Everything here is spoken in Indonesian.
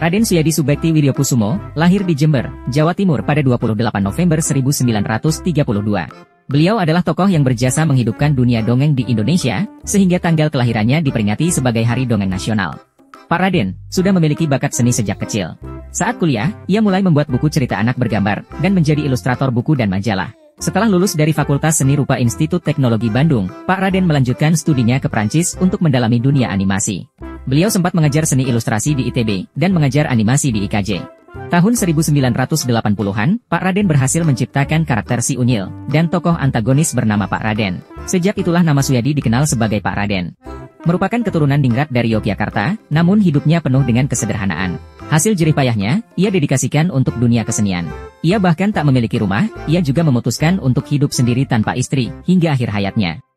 Raden Suyadi Subekti Wiryokusumo, lahir di Jember, Jawa Timur pada 28 November 1932. Beliau adalah tokoh yang berjasa menghidupkan dunia dongeng di Indonesia, sehingga tanggal kelahirannya diperingati sebagai Hari Dongeng Nasional. Pak Raden sudah memiliki bakat seni sejak kecil. Saat kuliah, ia mulai membuat buku cerita anak bergambar, dan menjadi ilustrator buku dan majalah. Setelah lulus dari Fakultas Seni Rupa Institut Teknologi Bandung, Pak Raden melanjutkan studinya ke Prancis untuk mendalami dunia animasi. Beliau sempat mengajar seni ilustrasi di ITB, dan mengajar animasi di IKJ. Tahun 1980-an, Pak Raden berhasil menciptakan karakter si Unyil, dan tokoh antagonis bernama Pak Raden. Sejak itulah nama Suyadi dikenal sebagai Pak Raden. Merupakan keturunan ningrat dari Yogyakarta, namun hidupnya penuh dengan kesederhanaan. Hasil jerih payahnya, ia dedikasikan untuk dunia kesenian. Ia bahkan tak memiliki rumah, ia juga memutuskan untuk hidup sendiri tanpa istri, hingga akhir hayatnya.